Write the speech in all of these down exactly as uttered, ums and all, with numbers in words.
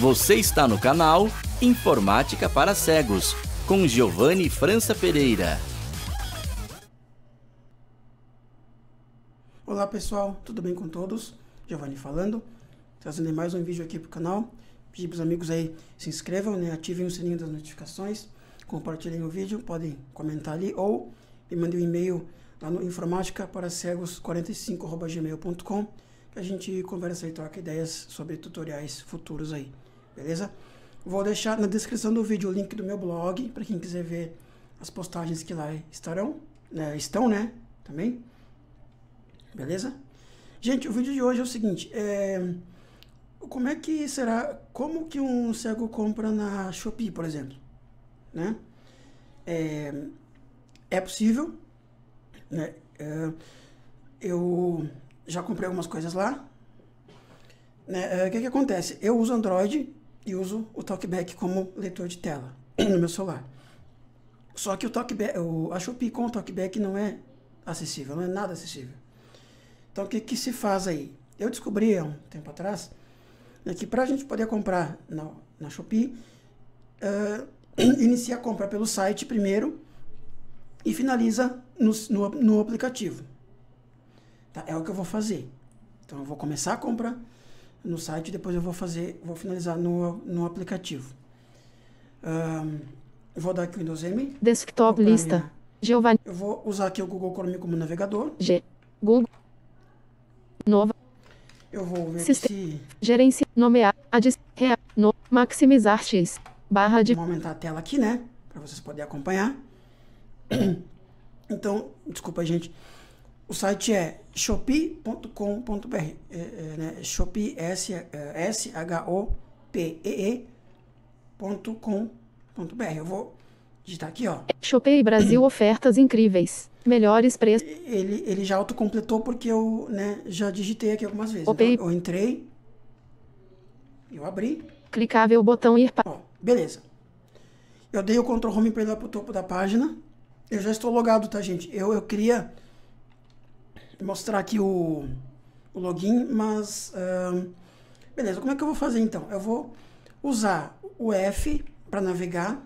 Você está no canal Informática para Cegos, com Giovanni França Pereira. Olá pessoal, tudo bem com todos? Giovanni falando, trazendo mais um vídeo aqui para o canal. Pedi para os amigos aí, se inscrevam, né? Ativem o sininho das notificações, compartilhem o vídeo, podem comentar ali ou me mandem um e-mail lá no informática para cegos quarenta e cinco arroba gmail ponto com, que a gente conversa e troca ideias sobre tutoriais futuros aí, beleza? Vou deixar na descrição do vídeo o link do meu blog, para quem quiser ver as postagens que lá estarão, né? Estão, né? Também, beleza? Gente, o vídeo de hoje é o seguinte, é... como é que será, como que um cego compra na Shopee, por exemplo, né? É, é possível, né? É, eu já comprei algumas coisas lá, né? É, que que acontece? Eu uso Android e uso o TalkBack como leitor de tela no meu celular. Só que o TalkBack, a Shopee com o TalkBack não é acessível, não é nada acessível. Então o que que se faz aí? Eu descobri há um tempo atrás, né, que para a gente poder comprar na, na Shopee, uh, inicia a compra pelo site primeiro e finaliza no, no, no aplicativo. Tá? É o que eu vou fazer. Então eu vou começar a compra no site, depois eu vou fazer, vou finalizar no, no aplicativo. Um, eu vou dar aqui o Windows M. Desktop lista. Minha... Giovanni. Eu vou usar aqui o Google Chrome como navegador. G. Google. Nova. Eu vou ver se... Gerenciar. Nomear. Adis, rea, no, maximizar X. Barra de... Vou aumentar a tela aqui, né? Para vocês poderem acompanhar. Então, desculpa, gente. O site é shopee ponto com ponto br, é, é, né? Shopee, S H O P E E ponto com ponto br. Eu vou digitar aqui, ó. Shopee Brasil, ofertas incríveis, melhores preços. Ele, ele já autocompletou porque eu, né, já digitei aqui algumas vezes. Então, eu entrei, eu abri. Clicável, botão ir para... Ó, beleza. Eu dei o Ctrl Home para ir lá pro topo da página. Eu já estou logado, tá, gente? Eu, eu queria mostrar aqui o, o login, mas... Uh, beleza, como é que eu vou fazer, então? Eu vou usar o F para navegar,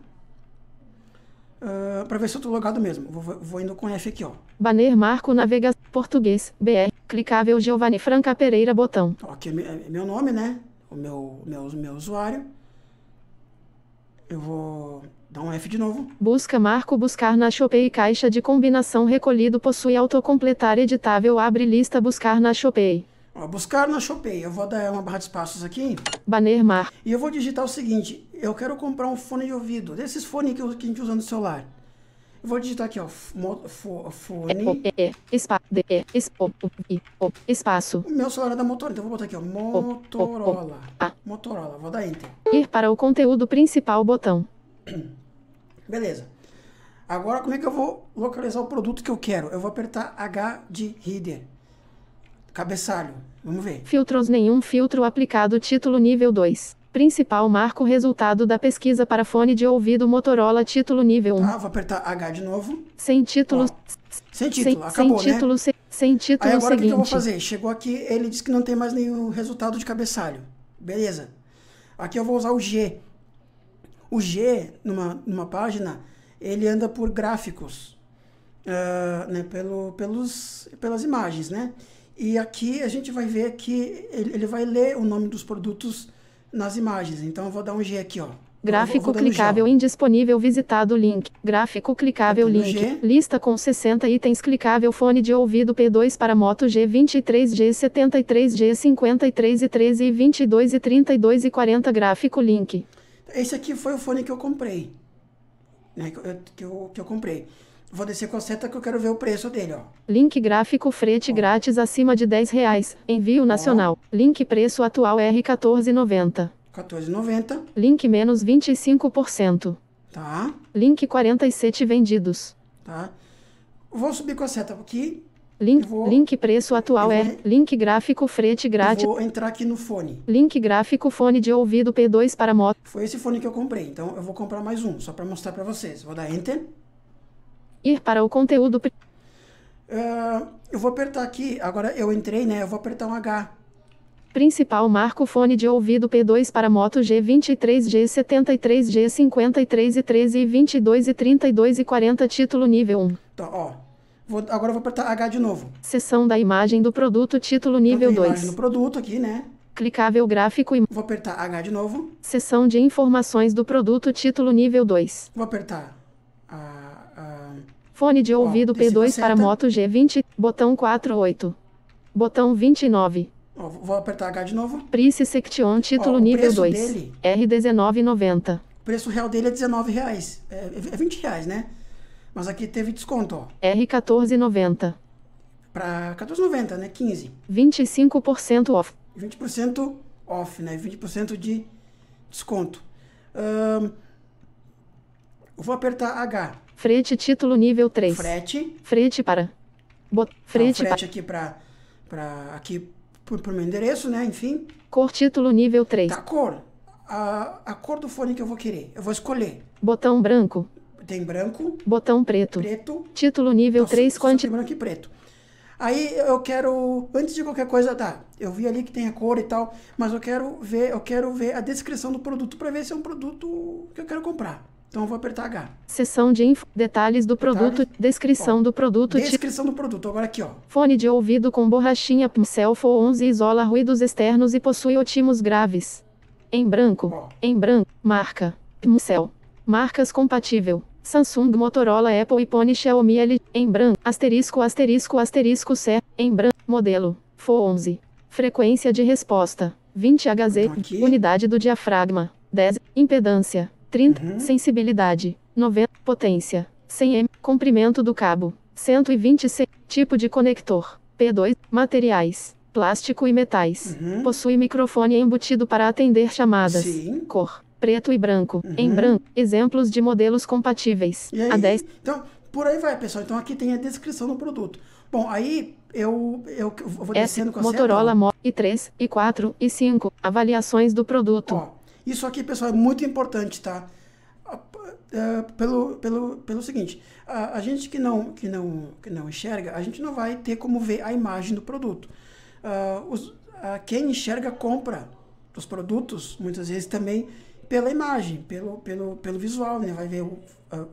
uh, para ver se eu estou logado mesmo. Vou, vou indo com F aqui, ó. Banner Marco Navega Português, B R, clicável Giovanni França Pereira, botão. Ó, aqui é meu nome, né? O meu, meu, meu usuário. Eu vou... Dá um F de novo. Busca Marco buscar na Shopee. Caixa de combinação recolhido possui autocompletar editável. Abre lista buscar na Shopee. Ó, buscar na Shopee. Eu vou dar uma barra de espaços aqui. Banner Mar. E eu vou digitar o seguinte. Eu quero comprar um fone de ouvido. Desses fones que, que a gente usa no celular. Eu vou digitar aqui, ó. Fone. Espaço. O meu celular é da Motorola. Então eu vou botar aqui, ó. Motorola. Motorola. Vou dar Enter. Ir para o conteúdo principal, botão. Beleza. Agora, como é que eu vou localizar o produto que eu quero? Eu vou apertar H de Reader. Cabeçalho. Vamos ver. Filtros. Nenhum filtro aplicado. Título nível dois. Principal. Marco resultado da pesquisa para fone de ouvido Motorola. Título nível um. Ah, vou apertar H de novo. Sem título. Ó. Sem título. Sem, acabou, sem título, né? Sem, sem título. Aí agora seguinte. O que eu vou fazer? Chegou aqui, ele disse que não tem mais nenhum resultado de cabeçalho. Beleza. Aqui eu vou usar o G. O G, numa, numa página, ele anda por gráficos, uh, né, pelo, pelos, pelas imagens, né? E aqui a gente vai ver que ele, ele vai ler o nome dos produtos nas imagens. Então eu vou dar um G aqui, ó. Gráfico eu vou, eu vou clicável G, indisponível, visitado link. Gráfico clicável link. G. Lista com sessenta itens clicável. Fone de ouvido P dois para moto G vinte e três, G setenta e três, G cinquenta e três e treze e vinte e dois e trinta e dois e quarenta. Gráfico link. Esse aqui foi o fone que eu comprei, né, que, eu, que, eu, que eu comprei. Vou descer com a seta que eu quero ver o preço dele, ó. Link gráfico, frete, ó, grátis acima de dez reais, envio nacional, ó. Link preço atual R$ quatorze reais e noventa centavos. quatorze reais e noventa centavos. Link menos vinte e cinco por cento. Tá. Link quarenta e sete vendidos. Tá. Vou subir com a seta aqui. Link, vou, link preço atual é vou, link gráfico frete grátis. Vou entrar aqui no fone. Link gráfico fone de ouvido P dois para moto. Foi esse fone que eu comprei, então eu vou comprar mais um, só para mostrar para vocês. Vou dar Enter. Ir para o conteúdo. Uh, eu vou apertar aqui, agora eu entrei, né? Eu vou apertar um H. Principal marco: fone de ouvido P dois para moto G vinte e três, G setenta e três, G cinquenta e três e treze e vinte e dois e trinta e dois e quarenta. Título nível um. Tá, ó. Vou, agora eu vou apertar H de novo. Seção da imagem do produto. Título nível dois. Imagem do produto aqui, né? Clicável gráfico e... Vou apertar H de novo. Seção de informações do produto. Título nível dois. Vou apertar... Ah, ah... Fone de ouvido, ó, P dois para moto G vinte. Botão quarenta e oito. Botão vinte e nove. Ó, vou apertar H de novo. Price Section. Título, ó, nível dois. Dele, R dezenove reais e noventa centavos. O preço real dele é dezenove reais. É, é vinte reais, né? Mas aqui teve desconto, ó. R quatorze reais e noventa centavos. Para quatorze reais e noventa centavos, né? quinze. vinte e cinco por cento off. vinte por cento off, né? vinte por cento de desconto. Hum, vou apertar H. Frete. Título nível três. Frete. Frete para... Bot... Frete, Não, frete para... aqui para... para aqui por, por meu endereço, né? Enfim. Cor. Título nível três. Tá, cor. A, a cor do fone que eu vou querer. Eu vou escolher. Botão branco. Tem branco. Botão preto. Preto. Título nível então, três. Quantidade. Branco e preto. Aí eu quero, antes de qualquer coisa, tá, eu vi ali que tem a cor e tal, mas eu quero ver, eu quero ver a descrição do produto para ver se é um produto que eu quero comprar. Então eu vou apertar H. Seção de info, detalhes do detalhes. produto, descrição ó, do produto. Descrição do produto, agora aqui, ó. Fone de ouvido com borrachinha pincel F O onze isola ruídos externos e possui otimos graves. Em branco, ó. em branco, marca, pincel, marcas compatível. Samsung, Motorola, Apple e Pony, Xiaomi, L, em branco, asterisco, asterisco, asterisco, C, em branco, modelo, F O onze, frequência de resposta, vinte hertz, então unidade do diafragma, dez, impedância, trinta, uhum. sensibilidade, noventa, potência, cem metros, comprimento do cabo, cento e vinte centímetros, tipo de conector, P dois, materiais, plástico e metais, uhum. possui microfone embutido para atender chamadas, Sim. cor. Preto e branco. Uhum. Em branco. Exemplos de modelos compatíveis. E aí, A dez. Então, por aí vai, pessoal. Então, aqui tem a descrição do produto. Bom, aí eu, eu, eu vou descendo com a Motorola Mo e três, e quatro, e cinco. Avaliações do produto. Ó, isso aqui, pessoal, é muito importante, tá? Uh, pelo, pelo, pelo seguinte. Uh, a gente que não, que, não, que não enxerga, a gente não vai ter como ver a imagem do produto. Uh, os, uh, quem enxerga, compra os produtos, muitas vezes também... pela imagem, pelo, pelo, pelo visual, né? Vai ver, uh,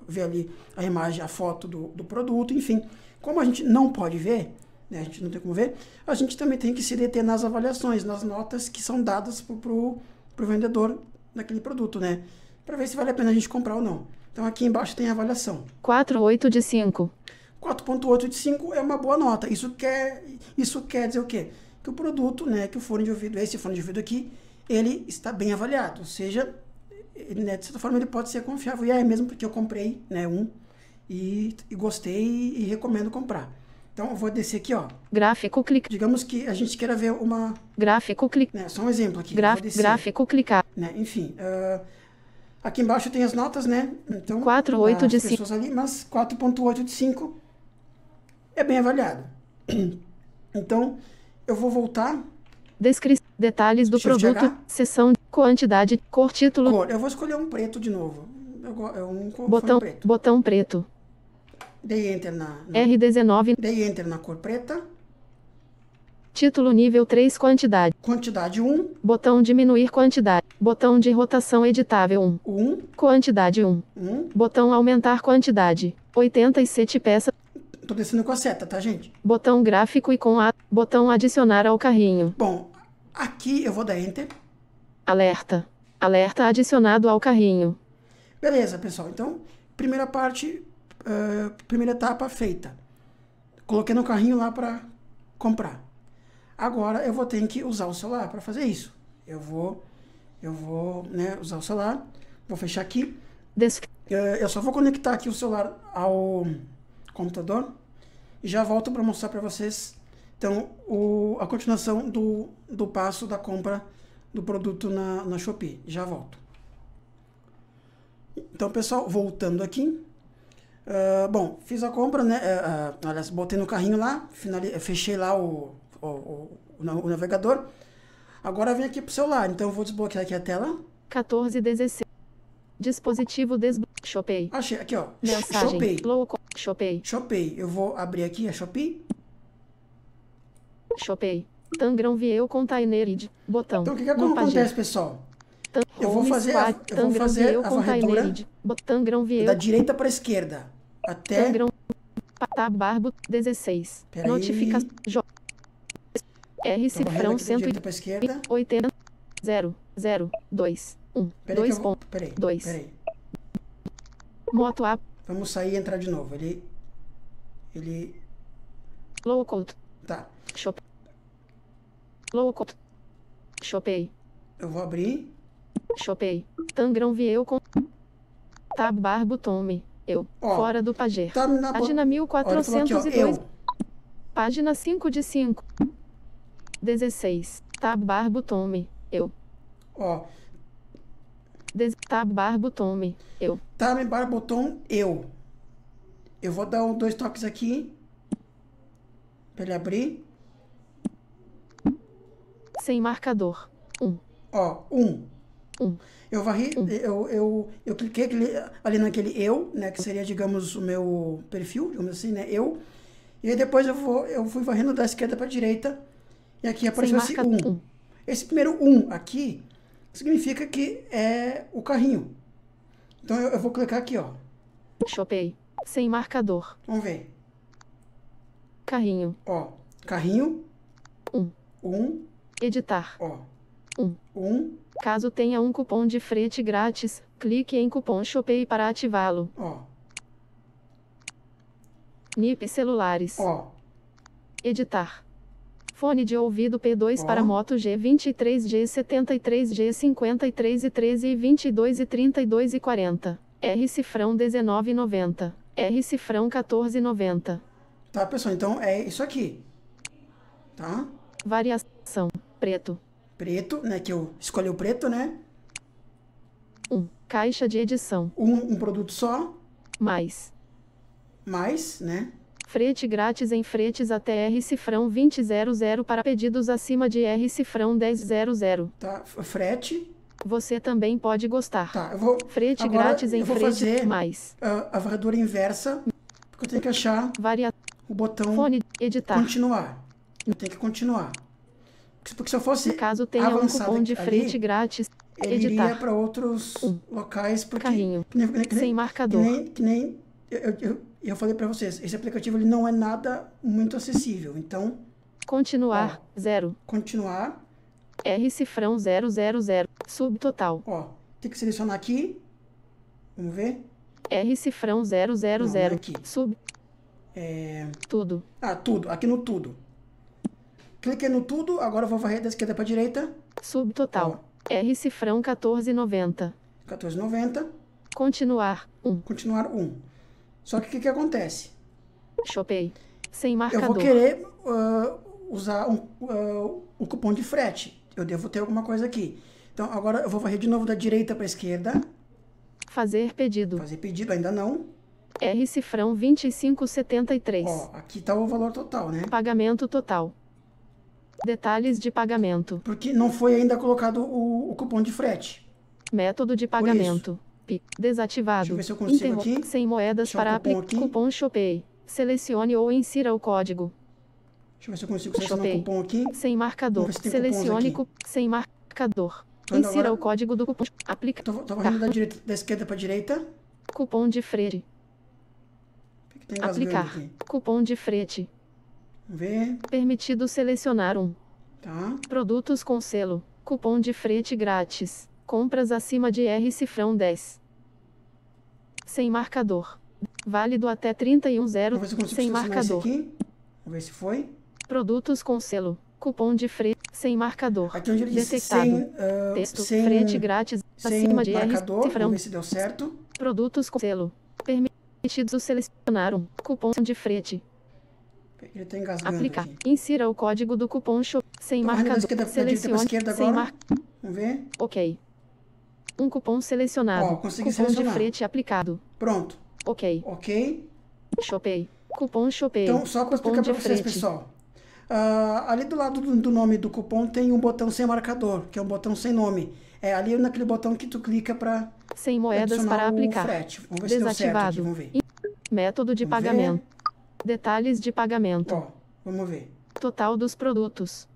ver ali a imagem, a foto do, do produto, enfim. Como a gente não pode ver, né? A gente não tem como ver, a gente também tem que se deter nas avaliações, nas notas que são dadas para o vendedor daquele produto, né? Para ver se vale a pena a gente comprar ou não. Então aqui embaixo tem a avaliação. quatro ponto oito de cinco. quatro ponto oito de cinco é uma boa nota. Isso quer, isso quer dizer o quê? Que o produto, né? Que o fone de ouvido, esse fone de ouvido aqui, ele está bem avaliado, ou seja... Ele, né, de certa forma, ele pode ser confiável. E é mesmo porque eu comprei, né, um e, e gostei e, e recomendo comprar. Então, eu vou descer aqui, ó. Gráfico clicar. Digamos que a gente queira ver uma... Gráfico clicar. Né, só um exemplo aqui. Graf... Gráfico clicar. Né, enfim, uh, aqui embaixo tem as notas, né? Então, quatro ponto oito de cinco. Ali, mas quatro ponto oito de cinco é bem avaliado. Então, eu vou voltar... Descrição. Detalhes do produto, seção, quantidade, cor, título... Cor. Eu vou escolher um preto de novo. Eu, um botão, preto. Botão preto. Dei enter na... na R dezenove. Dei enter na cor preta. Título nível três, quantidade. Quantidade um. Botão diminuir quantidade. Botão de rotação editável um. um. Quantidade um. um. Botão aumentar quantidade. oitenta e sete peças. Tô descendo com a seta, tá, gente? Botão gráfico e com a... Botão adicionar ao carrinho. Bom... Aqui eu vou dar Enter. Alerta. Alerta adicionado ao carrinho. Beleza, pessoal. Então, primeira parte, uh, primeira etapa feita. Coloquei no carrinho lá para comprar. Agora eu vou ter que usar o celular para fazer isso. Eu vou, eu vou né, usar o celular. Vou fechar aqui. Des uh, eu só vou conectar aqui o celular ao computador. E já volto para mostrar para vocês... Então, o, a continuação do, do passo da compra do produto na, na Shopee. Já volto. Então, pessoal, voltando aqui. Uh, bom, fiz a compra, né? Uh, uh, aliás, botei no carrinho lá, finalize, fechei lá o, o, o, o navegador. Agora vem aqui pro celular. Então, eu vou desbloquear aqui a tela. quatorze dezesseis. Dispositivo desbloqueado. Shopee. Achei, aqui, ó. Mensagem. Shopee. Local. Shopee. Shopee. Eu vou abrir aqui a Shopee. Shopee. Tangram V E O Containerid, botão. Então o que, que acontece, pessoal? Eu vou fazer a, eu vou fazer a varredura da direita para a esquerda. Até... Tabarbo dezesseis. Notificação. R cifrão cento e oitenta. zero zero dois um. Dois pontos. Peraí, peraí. Moto A. Vamos sair e entrar de novo. Ele... Ele... Low-code. Tá. Shop. Low-code. Shopee. Eu vou abrir. Shopee. Tangram V E O com... Tab bar botome. Eu. Ó, fora do Pager. Tá na página mil quatrocentos e dois. Página cinco de cinco. dezesseis. Tab bar botome. Eu. Ó. Des... Tab bar botome. Eu. Tab bar botão. Eu. Eu vou dar um, dois toques aqui. Pra ele abrir. Sem marcador. um. Ó. um. Um. Eu varri, um. eu, eu, eu cliquei ali naquele eu, né, que seria, digamos, o meu perfil, digamos assim, né, eu. E aí depois eu, vou, eu fui varrendo da esquerda para a direita, e aqui apareceu esse um. um. Esse primeiro um aqui significa que é o carrinho. Então eu, eu vou clicar aqui, ó. Shopee, sem marcador. Vamos ver. Carrinho. Ó, carrinho. um. um. Editar. Ó. um. um. Caso tenha um cupom de frete grátis, clique em cupom Shopee para ativá-lo. Ó. N I P celulares. Ó. Editar. Fone de ouvido P dois ó. Para moto G vinte e três, G setenta e três, G cinquenta e três e treze e vinte e dois e trinta e dois e quarenta. R cifrão dezenove e noventa. R cifrão quatorze e noventa. Tá, pessoal, então é isso aqui. Tá? Variação. Preto. Preto, né? Que eu escolhi o preto, né? um. Caixa de edição. Um, um produto só. Mais. Mais, né? Frete grátis em fretes até R cifrão vinte mil para pedidos acima de R cifrão dez mil. Tá, frete. Você também pode gostar. Tá, eu vou... Frete agora grátis em frete mais. A, a varredura inversa, porque eu tenho que achar Varia... o botão Fone, editar. Continuar. Eu tenho que continuar. Porque se eu fosse caso tenha um cupom de frete grátis, ele editar. Iria para outros um. locais. Porque, carrinho, que nem, que nem, sem marcador. Que nem, que nem eu, eu, eu falei para vocês, esse aplicativo ele não é nada muito acessível, então... Continuar, ó, zero. Continuar. R cifrão zero, zero, zero, subtotal. Ó, tem que selecionar aqui, vamos ver. R cifrão zero, zero, não, zero, não é aqui. Sub. É... Tudo. Ah, tudo, aqui no tudo. Cliquei no tudo, agora eu vou varrer da esquerda para a direita. Subtotal. Ó. R cifrão quatorze e noventa. quatorze e noventa. Continuar, um. Continuar, um. Só que o que, que acontece? Shopee. Sem marcador. Eu vou querer uh, usar um, uh, um cupom de frete. Eu devo ter alguma coisa aqui. Então, agora eu vou varrer de novo da direita para a esquerda. Fazer pedido. Fazer pedido, ainda não. R cifrão vinte e cinco setenta e três. Ó, aqui está o valor total, né? Pagamento total. Detalhes de pagamento. Porque não foi ainda colocado o, o cupom de frete. Método de pagamento. P I C desativado. Deixa eu ver se eu consigo Interro aqui. Sem moedas Deixa para aplicar cupom, cupom Shopee. Selecione ou insira o código. Deixa eu ver se eu consigo selecionar o um cupom aqui. Sem marcador. Se Selecione cupom sem marcador. Então, insira agora... o código do cupom. Aplica. Tô, tô correndo da, direita, da esquerda para a direita. Cupom de frete. Tem aplicar. Aqui. Cupom de frete. Ver. Permitido selecionar um. Tá. Produtos com selo. Cupom de frete grátis. Compras acima de R cifrão dez. Sem marcador. Válido até trinta e um zero. Sem marcador. Vamos ver se foi. Produtos com selo. Cupom de frete sem marcador. Aqui onde ele disse sem, uh, texto sem, frete grátis sem acima de marcador. R cifrão. Vamos ver se deu certo. Produtos com selo. Permitido selecionar um. Cupom de frete. Ele tá engasgando Aplicar. Aqui. Insira o código do cupom Shopee sem Tô marcador. Selecione sem marcador. Vamos ver. Ok. Um cupom selecionado. Ó, consegui cupom selecionar. De frete aplicado. Pronto. Ok. Ok. Shopee. Cupom Shopee. Então, só para explicar para vocês, pessoal. Uh, ali do lado do, do nome do cupom tem um botão sem marcador, que é um botão sem nome. É ali naquele botão que tu clica para sem moedas para aplicar. Frete. Vamos ver Desativado. Se deu certo aqui. Vamos ver. Método de Vamos pagamento. Ver. Detalhes de pagamento. Ó, vamos ver. Total dos produtos.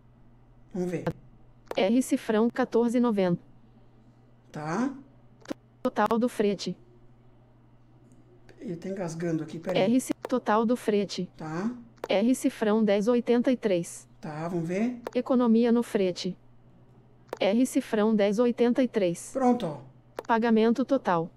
Vamos ver. R cifrão quatorze reais e noventa centavos. Tá. Total do frete. Eu tô engasgando aqui, peraí. R total do frete. Tá. R cifrão dez reais e oitenta e três centavos. Tá, vamos ver. Economia no frete. R cifrão dez reais e oitenta e três centavos. Pronto, ó. Pagamento total.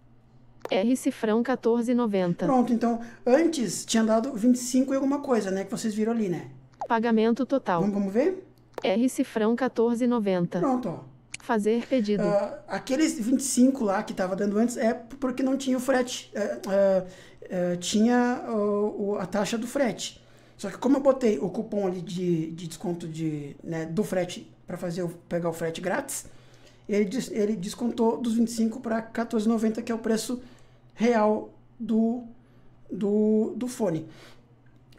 R cifrão quatorze reais e noventa centavos. Pronto, então antes tinha dado vinte e cinco e alguma coisa, né? Que vocês viram ali, né? Pagamento total. Vamos, vamos ver? R cifrão quatorze reais e noventa centavos. Pronto, ó. Fazer pedido. Uh, aqueles vinte e cinco lá que tava dando antes é porque não tinha o frete. Uh, uh, uh, tinha uh, uh, a taxa do frete. Só que como eu botei o cupom ali de, de desconto de, né, do frete para fazer pegar o frete grátis, ele, ele descontou dos vinte e cinco para quatorze reais e noventa centavos, que é o preço real do, do, do fone.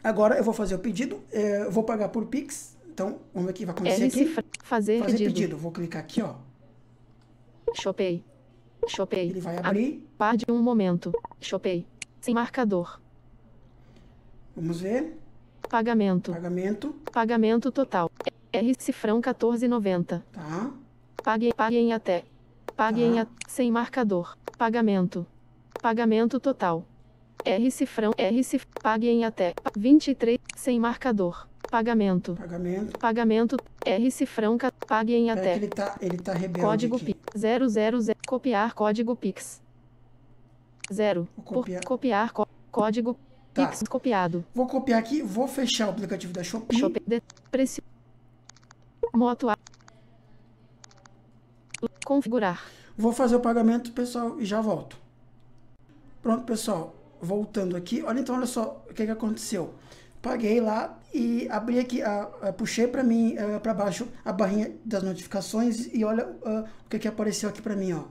Agora eu vou fazer o pedido, eu vou pagar por Pix. Então, vamos ver o que vai acontecer aqui. Fazer, fazer pedido. pedido. Vou clicar aqui, ó. Shopee. Shopee. Ele vai abrir. A par de um momento. Shopee. Sem marcador. Vamos ver. Pagamento. Pagamento. Pagamento total. R cifrão quatorze reais e noventa centavos. Tá. Pague, pague em até. Pague tá. em até. Sem marcador. Pagamento. Pagamento total. R cifrão. R cif... Pague em até. vinte e três. Sem marcador. Pagamento. Pagamento. Pagamento. R cifrão. Pague em até. Ele tá, ele tá rebelde. Código Pix. zero zero zero. Copiar código Pix. zero. Copiar. Por, copiar co, código tá. Pix copiado. Vou copiar aqui. Vou fechar o aplicativo da Shopee. Shopee. De, preci, moto a. Configurar. Vou fazer o pagamento, pessoal, e já volto. Pronto, pessoal. Voltando aqui. Olha, então, olha só o que, que aconteceu. Paguei lá e abri aqui, uh, uh, puxei para mim, uh, para baixo, a barrinha das notificações e olha uh, o que, que apareceu aqui para mim, ó.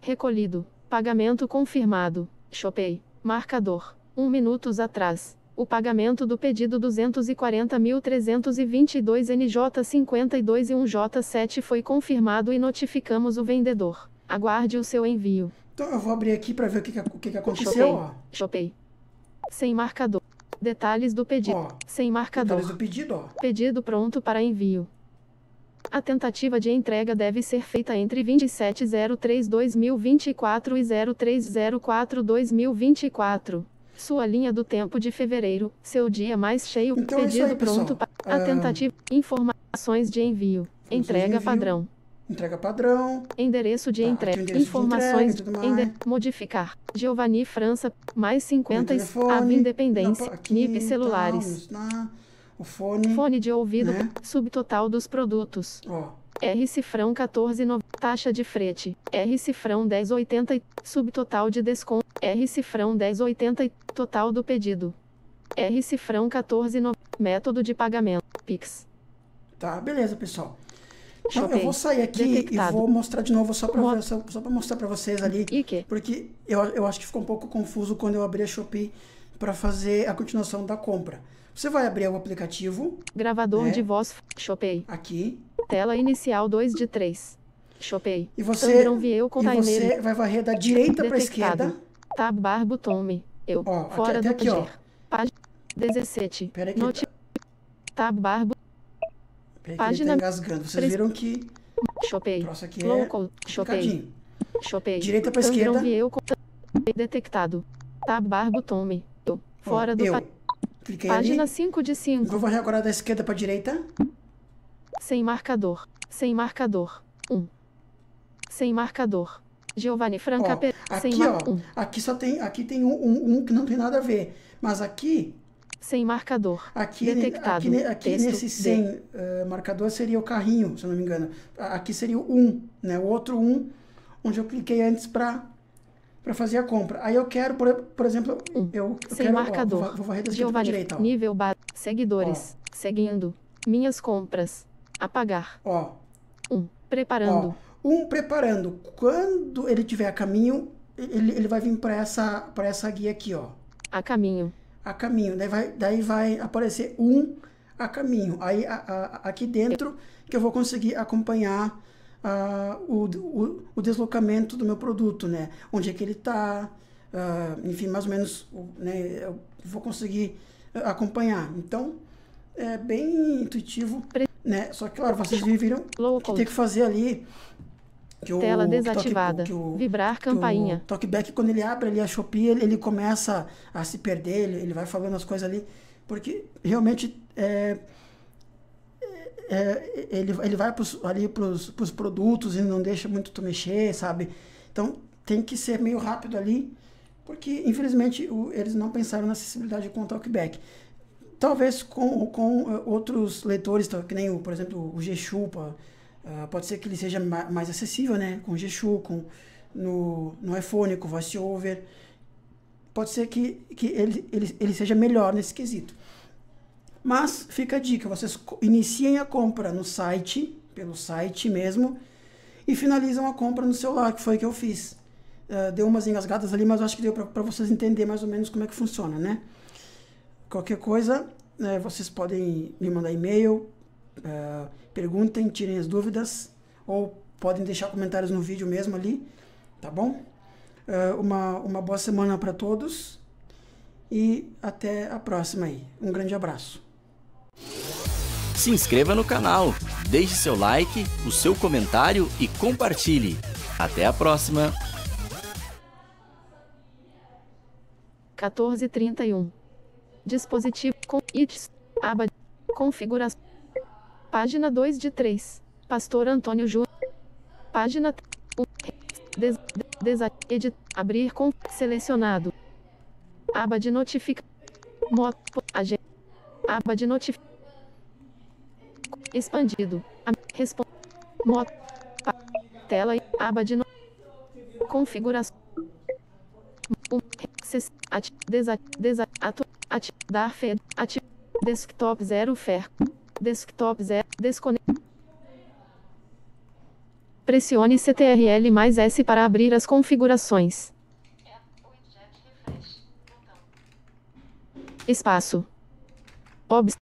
Recolhido. Pagamento confirmado. Shopee. Marcador. Um minutos atrás. O pagamento do pedido duzentos e quarenta mil trezentos e vinte e dois N J cinquenta e dois e um J sete foi confirmado e notificamos o vendedor. Aguarde o seu envio. Então eu vou abrir aqui para ver o que, que, o que, que aconteceu, Shopee. Ó. Shopee. Sem marcador. Detalhes do pedido. Ó, sem marcador. Detalhes do pedido, ó. Pedido pronto para envio. A tentativa de entrega deve ser feita entre vinte e sete de três de dois mil e vinte e quatro e zero três zero quatro de dois mil e vinte e quatro. Sua linha do tempo de fevereiro, seu dia mais cheio. Então, pedido é aí, pronto para ah, a tentativa. Informações de envio. Entrega de envio, padrão. Entrega padrão. Endereço de tá, entrega. Endereço informações. De entrega, ende... Modificar. Giovanni França, mais cinquenta. Ave Independência. Não, aqui, N I P celulares. Então, na... O fone. Fone de ouvido. Né? Subtotal dos produtos. Ó. R cifrão quatorze reais e noventa centavos. Taxa de frete. R cifrão dez reais e oitenta centavos. Subtotal de desconto. R cifrão dez reais e oitenta centavos. Total do pedido. R cifrão quatorze reais e noventa centavos. Método de pagamento. Pix. Tá, beleza, pessoal. Então, Shopee. Eu vou sair aqui Detectado. E vou mostrar de novo só para só, só mostrar para vocês ali, porque eu, eu acho que ficou um pouco confuso quando eu abri a Shopee para fazer a continuação da compra. Você vai abrir o aplicativo. Gravador né? de voz Shopee. Aqui. Tela inicial dois de três. Shopee. E você, e você vai varrer da direita para esquerda. Tab bar botome. Eu. Ó, fora até, até do aqui, ó. Página dezessete. Pera aí. Noti... Tab bar botome. Página tá engasgando. Vocês viram que Shopee. Nossa, aqui local. É Shopee. Shopee. Direita para esquerda. Detectado. Tab bar botome. Fora do eu. Cliquei página ali. cinco de cinco. Vou varrer agora da esquerda para direita. Sem marcador. Sem marcador. um. Sem marcador. Giovanni França Pereira. Aqui, sem ó. Um. Aqui só tem, aqui tem um, um, um que não tem nada a ver, mas aqui sem marcador. Aqui, detectado. Aqui, aqui texto, nesse sem uh, marcador seria o carrinho, se eu não me engano. Aqui seria o um, né? O outro um, onde eu cliquei antes para fazer a compra. Aí eu quero, por, por exemplo, um. eu, eu sem quero, marcador. Ó, vou, vou varrer da esquerda para direita. Ó. Nível bar. Seguidores. Ó. Seguindo. Minhas compras. Apagar. Ó. um. Preparando. Ó. um preparando. Quando ele tiver a caminho, ele, ele vai vir para essa, para essa guia aqui, ó. A caminho. A caminho, daí vai, daí vai aparecer um a caminho. Aí a, a, aqui dentro que eu vou conseguir acompanhar uh, o, o, o deslocamento do meu produto, né? Onde é que ele tá, uh, enfim, mais ou menos, né? Eu vou conseguir acompanhar. Então, é bem intuitivo né? Só que, claro, vocês viram que tem que fazer ali... Que Tela o, desativada, que o, vibrar campainha. O TalkBack, quando ele abre ali a Shopee, ele, ele começa a se perder, ele, ele vai falando as coisas ali, porque realmente é, é, ele, ele vai pros, ali para os produtos e não deixa muito tu mexer, sabe? Então tem que ser meio rápido ali, porque infelizmente o, eles não pensaram na acessibilidade com o TalkBack. Talvez com, com outros leitores, que nem, o, por exemplo, o G-Chupa, Uh, pode ser que ele seja ma mais acessível, né? Com G X U, com no, no iPhone, com Voice Over. Pode ser que, que ele, ele, ele seja melhor nesse quesito. Mas fica a dica, vocês iniciem a compra no site, pelo site mesmo, e finalizam a compra no celular, que foi o que eu fiz. Uh, deu umas engasgadas ali, mas eu acho que deu para vocês entenderem mais ou menos como é que funciona, né? Qualquer coisa, né, vocês podem me mandar e-mail, Uh, perguntem, tirem as dúvidas, ou podem deixar comentários no vídeo mesmo ali, tá bom? Uh, uma, uma boa semana para todos e até a próxima aí. Um grande abraço. Se inscreva no canal, deixe seu like, o seu comentário e compartilhe. Até a próxima. quatorze e trinta e um. Dispositivo com I T S, aba configuração. Página dois de três. Pastor Antônio Júnior. Página um. Des, des, edit, abrir com selecionado. Aba de notificação. Aba de notificação. Expandido. Responde. Tela e aba de notificação. Configuração. Ati, desa, desa, atu, ati, dar fed, ati, desktop zero fer. Desktop zero, desconecta. Pressione Ctrl mais S para abrir as configurações. Espaço. Obs.